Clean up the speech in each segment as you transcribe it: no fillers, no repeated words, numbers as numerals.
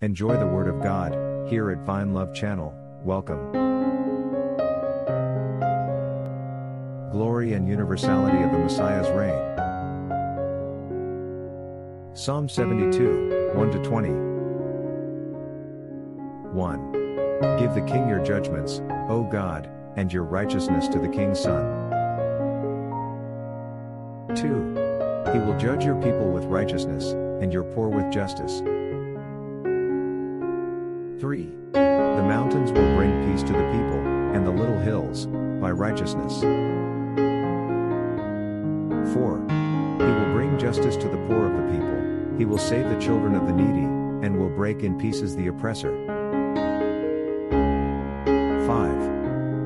Enjoy the Word of God, here at Vine Love Channel. Welcome. Glory and universality of the Messiah's reign. Psalm 72, 1-20. 1. Give the king your judgments, O God, and your righteousness to the king's son. 2. He will judge your people with righteousness, and your poor with justice. 3. The mountains will bring peace to the people, and the little hills, by righteousness. 4. He will bring justice to the poor of the people, he will save the children of the needy, and will break in pieces the oppressor. 5.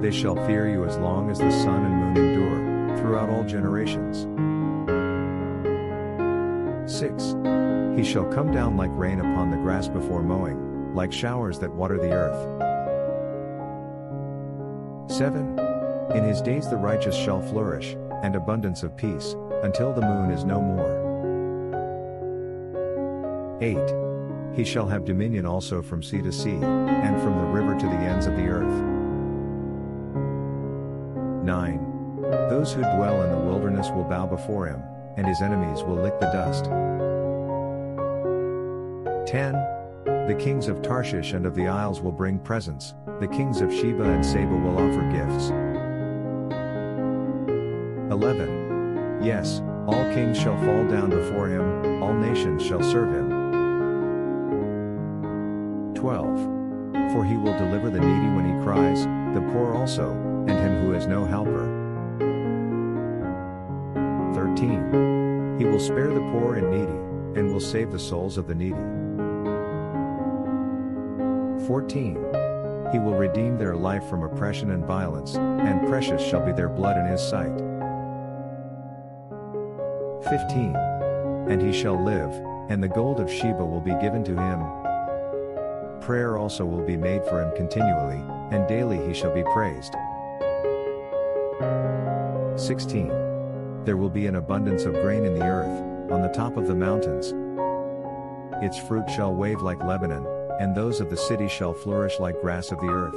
They shall fear you as long as the sun and moon endure, throughout all generations. 6. He shall come down like rain upon the grass before mowing, like showers that water the earth. 7. In his days the righteous shall flourish, and abundance of peace, until the moon is no more. 8. He shall have dominion also from sea to sea, and from the river to the ends of the earth. 9. Those who dwell in the wilderness will bow before him, and his enemies will lick the dust. 10. The kings of Tarshish and of the isles will bring presents, the kings of Sheba and Seba will offer gifts. 11. Yes, all kings shall fall down before him, all nations shall serve him. 12. For he will deliver the needy when he cries, the poor also, and him who has no helper. 13. He will spare the poor and needy, and will save the souls of the needy. 14. He will redeem their life from oppression and violence, and precious shall be their blood in his sight. 15. And he shall live, and the gold of Sheba will be given to him. Prayer also will be made for him continually, and daily he shall be praised. 16. There will be an abundance of grain in the earth, on the top of the mountains. Its fruit shall wave like Lebanon, and those of the city shall flourish like grass of the earth.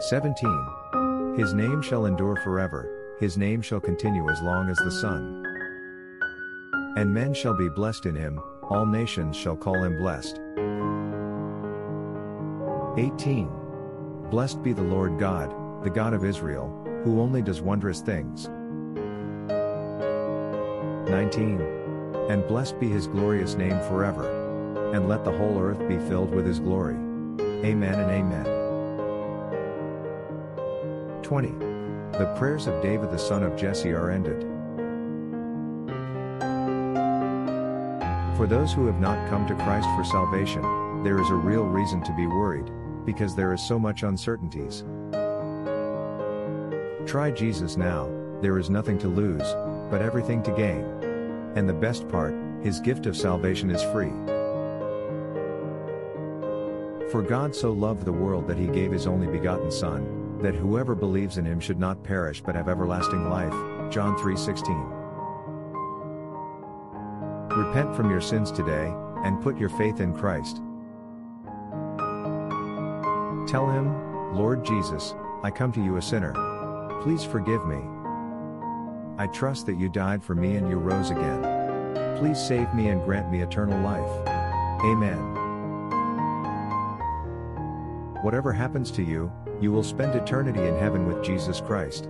17. His name shall endure forever. His name shall continue as long as the sun. And men shall be blessed in him, all nations shall call him blessed. 18. Blessed be the Lord God, the God of Israel, who only does wondrous things. 19. And blessed be his glorious name forever. And let the whole earth be filled with his glory. Amen and amen. 20. The prayers of David the son of Jesse are ended. For those who have not come to Christ for salvation, there is a real reason to be worried, because there is so much uncertainties. Try Jesus now, there is nothing to lose, but everything to gain. And the best part, his gift of salvation is free. For God so loved the world that he gave his only begotten Son, that whoever believes in him should not perish but have everlasting life, John 3:16. Repent from your sins today, and put your faith in Christ. Tell him, Lord Jesus, I come to you a sinner. Please forgive me. I trust that you died for me and you rose again. Please save me and grant me eternal life. Amen. Whatever happens to you, you will spend eternity in heaven with Jesus Christ.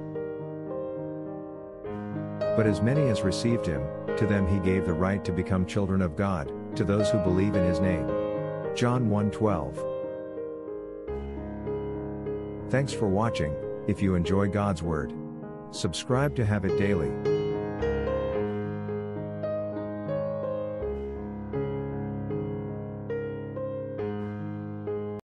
But as many as received him, to them he gave the right to become children of God, to those who believe in his name. John 1:12. Thanks for watching. If you enjoy God's Word, subscribe to have it daily.